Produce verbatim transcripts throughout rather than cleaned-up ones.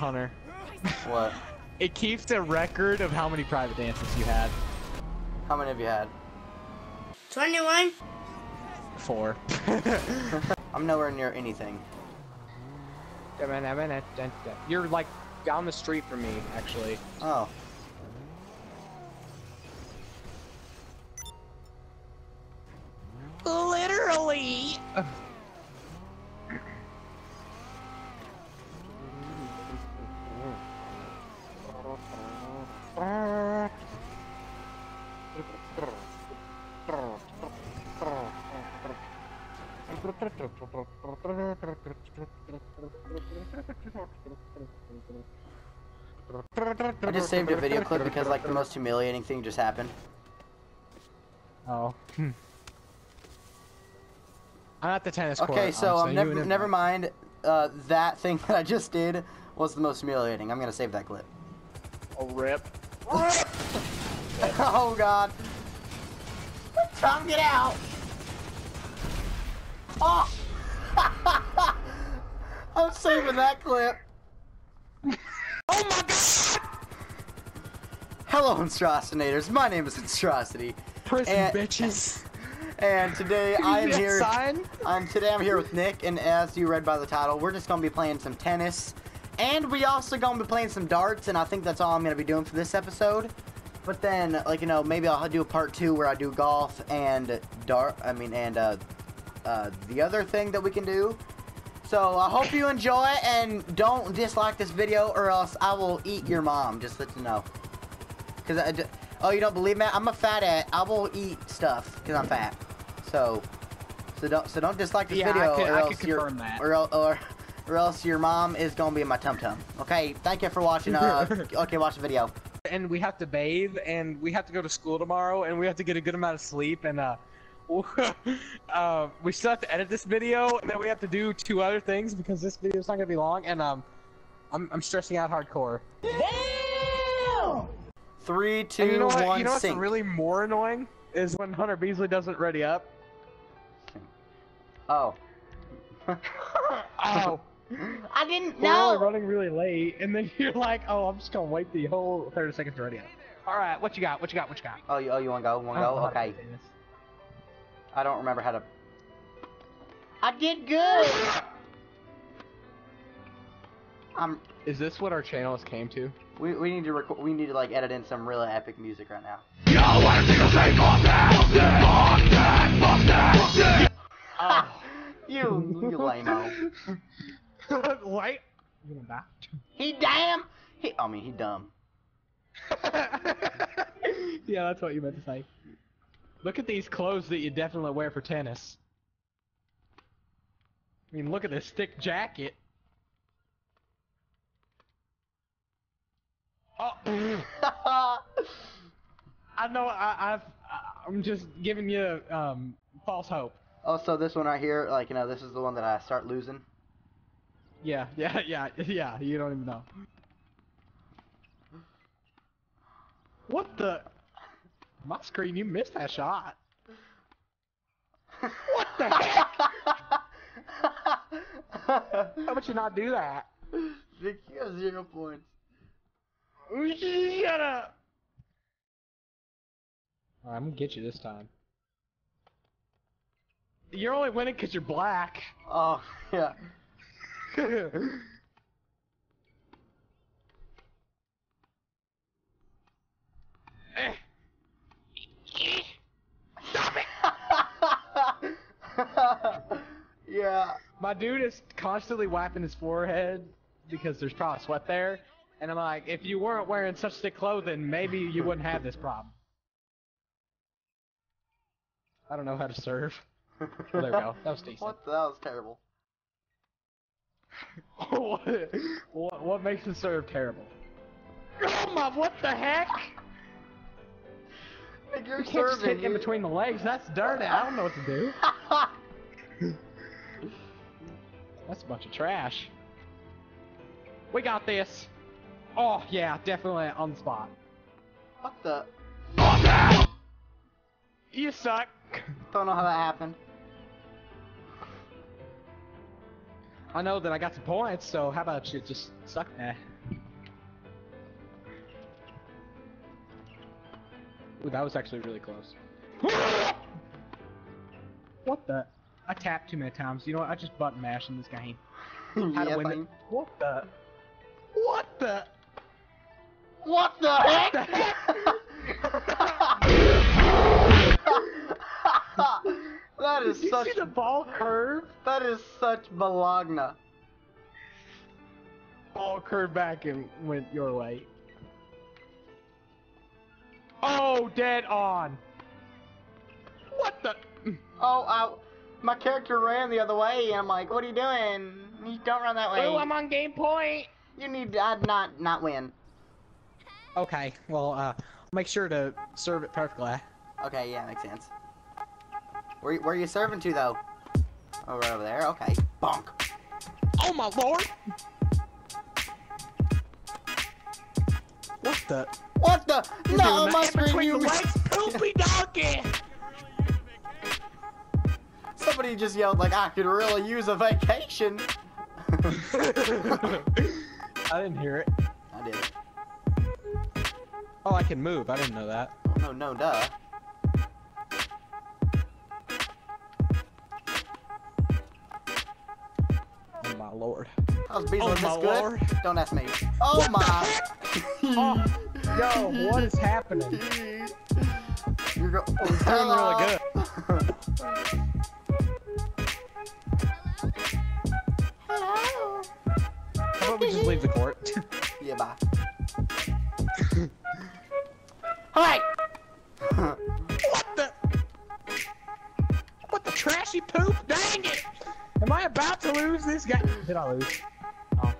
Hunter. What? It keeps a record of how many private dances you had. How many have you had? twenty-one. Four. I'm nowhere near anything. You're like down the street from me, actually. Oh. Literally. I just saved a video clip because like the most humiliating thing just happened. Oh. Hmm. I'm at the tennis court. Okay, so, um, so never, never, never mind. Uh, that thing that I just did was the most humiliating. I'm gonna save that clip. Oh, rip. Rip. Oh God. Tom, get out. Oh. I'm saving that clip. Oh my God. Hello, Hunstraucinators. My name is Hunstraucity. Prison and bitches. And today I'm here. Sign? I'm today I'm here with Nick, and as you read by the title, we're just gonna be playing some tennis, and we also gonna be playing some darts. And I think that's all I'm gonna be doing for this episode. But then, like you know, maybe I'll do a part two where I do golf and dart. I mean, and uh, uh, the other thing that we can do. So I hope you enjoy, and don't dislike this video, or else I will eat your mom. Just let you know. Cause I, oh, you don't believe me? I'm a fat at. I will eat stuff cause I'm fat. So, so don't, so don't dislike this yeah, video, I could, or I else your, that. Or, or, or else your mom is gonna be in my tum tum. Okay, thank you for watching. Uh, okay, watch the video. And we have to bathe, and we have to go to school tomorrow, and we have to get a good amount of sleep, and uh, uh, we still have to edit this video, and then we have to do two other things because this video is not gonna be long, and um, I'm, I'm stressing out hardcore. Damn! Three, two, and you know what, one, you know what's sink. Really more annoying is when Hunter Beasley doesn't ready up. Oh. Oh. I didn't know. We're really running really late, and then you're like, "Oh, I'm just gonna wait the whole thirty seconds to ready up." All right, what you got? What you got? What you got? Oh, you, oh, you wanna go? Wanna go? Okay. I don't remember how to. I did good. I'm. Is this what our channels came to? We we need to record. We need to like edit in some really epic music right now. Yo, I think I'll take off that. Oh. You, you lame-o. What? He damn! He, I mean, he dumb. Yeah, that's what you meant to say. Look at these clothes that you definitely wear for tennis. I mean, look at this thick jacket. Oh! I know, I, I've, I'm just giving you um, false hope. Also, this one right here, like, you know, this is the one that I start losing. Yeah, yeah, yeah, yeah, you don't even know. What the? My screen, you missed that shot. What the heck? How would you not do that? Nick, you got zero points. Shut up! Alright, I'm gonna get you this time. You're only winning because you're black. Oh, yeah. Stop it! Yeah. My dude is constantly wiping his forehead because there's probably sweat there. And I'm like, if you weren't wearing such thick clothing, maybe you wouldn't have this problem. I don't know how to serve. Oh, there we go. That was decent. What the, that was terrible. what, what, what makes the serve terrible? Oh my! What the heck? Like you're you can't serving, just hit you... in between the legs. That's dirty. I don't know what to do. That's a bunch of trash. We got this. Oh yeah, definitely on the spot. What the? You suck. Don't know how that happened. I know that I got some points, so how about you just suck? Eh. Ooh, that was actually really close. What the? I tapped too many times. You know what? I just button mashed in this game. How yeah, to win it? What the? What the? What the heck? What the heck? That is Did such. You see the ball curve? That is such Bologna. Ball curved back and went your way. Oh, dead on. What the? Oh, I, my character ran the other way. I'm like, what are you doing? You don't run that way. Oh, I'm on game point. You need to I'd not not win. Okay, well, uh, make sure to serve it perfectly. Okay, yeah, makes sense. Where, where are you serving to, though? Oh, right over there. Okay. Bonk. Oh, my lord! What the? What the? You're no, on my screen, you poopy donkey! Somebody just yelled, like, I could really use a vacation. I didn't hear it. I did. Oh, I can move. I didn't know that. Oh, no, no, duh. My lord. How's Beasley this good? Don't ask me. Oh my! Oh, yo, what is happening? You're go oh, it's doing really good. Hello? Hello? How about we just leave the court? Yeah, bye. Alright! What the? What the trashy poop? Dang it! Am I about to lose this guy? Did I lose? Oh.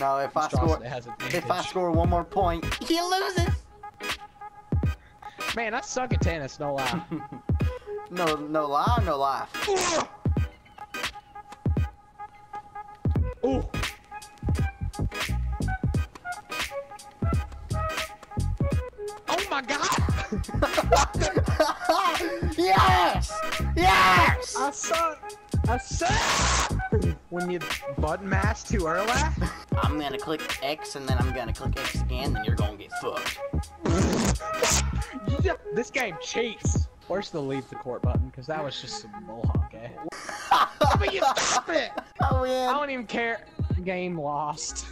No, if I score, if I score one more point, he loses. Man, I suck at tennis. No lie. no, no lie, no lie. Ooh. Oh my God! Yes! Yes! I suck. I suck! When you button mash too early? I'm gonna click X and then I'm gonna click X again, then you're gonna get fucked. This game cheats. Where's the leave the court button? Because that was just some mohawk, eh? But you stop it! I win. I don't even care. Game lost.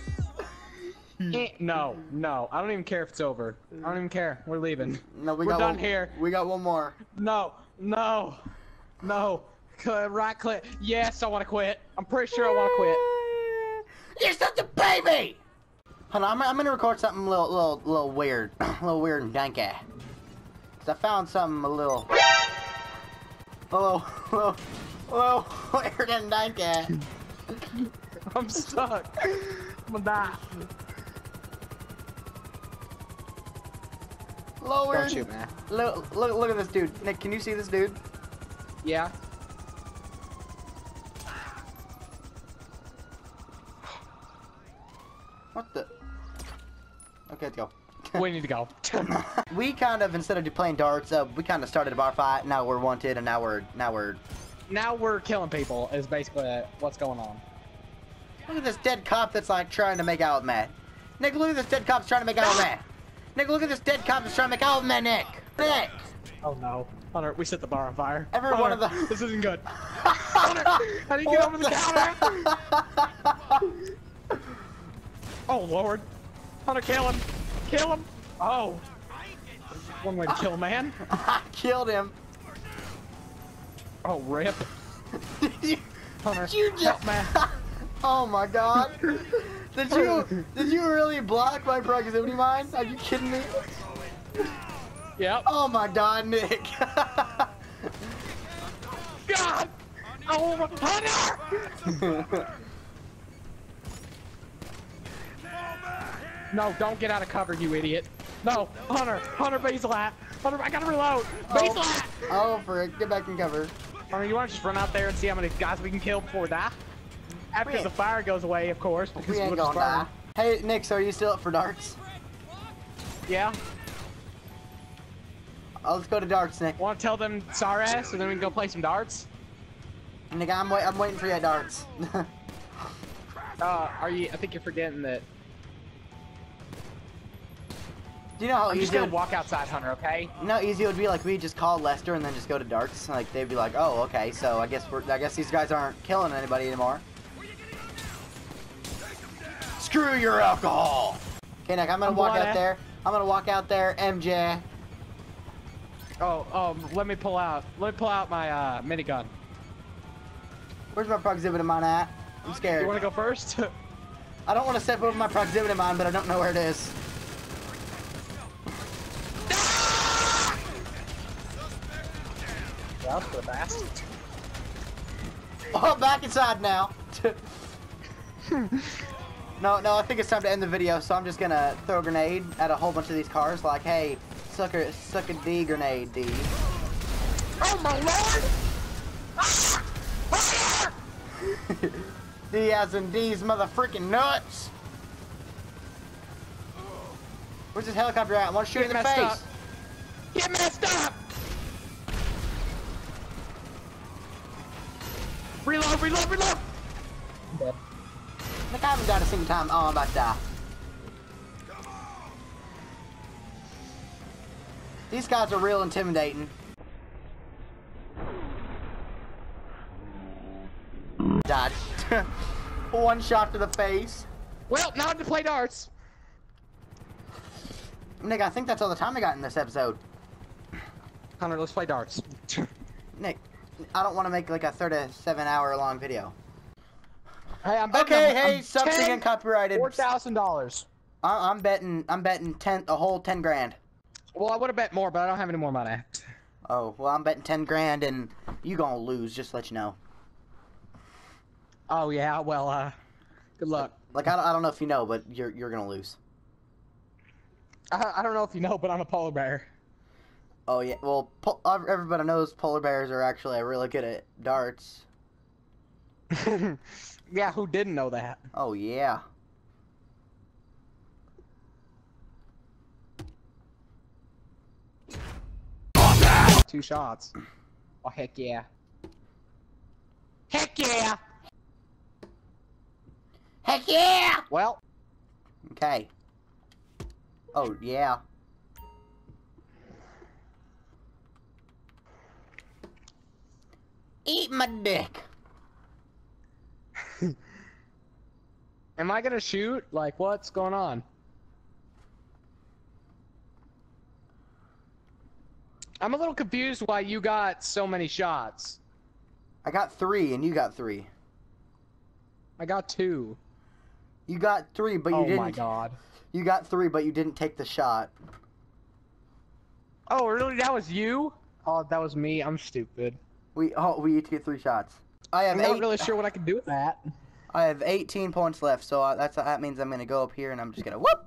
No, no. I don't even care if it's over. I don't even care. We're leaving. No, we We're got done one, here. We got one more. No, no, no. Right click. Yes, I want to quit. I'm pretty sure I want to quit. You're such a baby! Hold on, I'm, I'm gonna record something a little, little, little weird. A little weird and danky. Cause I found something a little... A little, a little, a little weird and danky. I'm stuck. I'm gonna die. Lower. Don't shoot, man. Look, look, look at this dude. Nick, can you see this dude? Yeah. What the? Okay, let's go. We need to go. We kind of, instead of playing darts, uh, we kind of started a bar fight. Now we're wanted, and now we're now we're now we're killing people. Is basically what's going on. Look at this dead cop that's like trying to make out with Matt. Nick, look at this dead cop that's trying to make out with Matt. Nick, look at this dead cop that's trying to make out with Matt. Nick, Nick. Oh no, Hunter, we set the bar on fire. Every Hunter, one of the. This isn't good. Hunter, how do you get over the counter? Oh lord! Hunter, kill him! Kill him! Oh! One way to kill a man. I killed him! Oh, rip! Did you, Hunter, did you just... help man! Oh my god! Did you did you really block my proximity mine? Are you kidding me? Yep. Oh my god, Nick! God! Oh, Hunter! No, don't get out of cover, you idiot. No, Hunter, Hunter Beasley. Hunter, I gotta reload. Beasley. Oh, frick, get back in cover. Hunter, you wanna just run out there and see how many guys we can kill before that? After we the fire goes away, of course, because we ain't gonna die. Hey, Nick, so are you still up for darts? Yeah. Oh, let's go to darts, Nick. Wanna tell them sorry, so then we can go play some darts? Nick, I'm, wait I'm waiting for you at darts. Uh, are you? I think you're forgetting that. Do you know how I'm easy just gonna would... walk outside, Hunter, okay? You know how easy it would be, like, we just call Lester and then just go to darts. Like, they'd be like, oh, okay, so I guess we're, I guess these guys aren't killing anybody anymore. Screw your alcohol! Okay, Nick, I'm gonna I'm walk out there. I'm gonna walk out there, M J. Oh, um, let me pull out. Let me pull out my, uh, minigun. Where's my proximity mine at? I'm scared. You wanna go first? I don't wanna step over my proximity mine, but I don't know where it is. Oh, back inside now. no, no, I think it's time to end the video, so I'm just gonna throw a grenade at a whole bunch of these cars. Like, hey, sucker, sucker D grenade, D. Oh my lord! D as in D's mother freaking nuts. Where's this helicopter at? I want to shoot in the face. Up. Get messed up! Reload, reload, reload! I'm dead. Like, I haven't died a single time. Oh, I'm about to die. These guys are real intimidating. Dodge. One shot to the face. Well, now I have to play darts. Nick, I think that's all the time I got in this episode. Hunter, let's play darts. Nick. I don't want to make like a thirty-seven hour long video. Hey, I'm betting okay, I'm, hey, I'm something ten, copyrighted. Four thousand dollars. I'm betting. I'm betting ten, a whole ten grand. Well, I would have bet more, but I don't have any more money. Oh well, I'm betting ten grand, and you gonna lose. Just to let you know. Oh yeah. Well, uh, good luck. Like, like I, don't, I don't know if you know, but you're you're gonna lose. I I don't know if you know, but I'm a polar bear. Oh yeah, well, everybody knows polar bears are actually really good at darts. Yeah, who didn't know that? Oh yeah. Two shots. Oh heck yeah. Heck yeah! Heck yeah! Well. Okay. Oh yeah. Eat my dick. Am I gonna shoot? Like, what's going on? I'm a little confused why you got so many shots. I got three, and you got three. I got two. You got three, but you oh didn't. Oh my god. You got three, but you didn't take the shot. Oh, really? That was you? Oh, that was me. I'm stupid. We oh we each get three shots. I have I'm not eight, really sure what I can do with that. I have eighteen points left, so I, that's that means I'm gonna go up here and I'm just gonna whoop.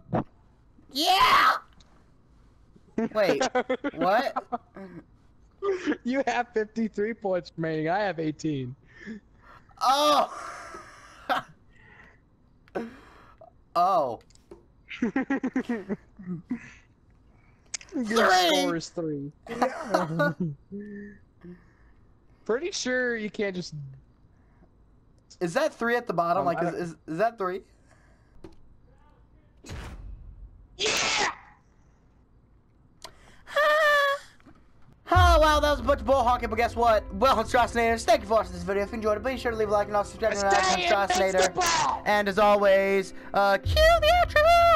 Yeah. Wait, what? You have fifty-three points remaining. I have eighteen. Oh. Oh. Your score is three. Pretty sure you can't just. Is that three at the bottom? Um, like, is, is is that three? Yeah! Ah. Oh wow, that was a bunch of bull honking, but guess what? Well, Hunstraucinators, thank you for watching this video. If you enjoyed it, please be sure to leave a like and also subscribe to my Hunstraucinator. And as always, uh, cue the outro.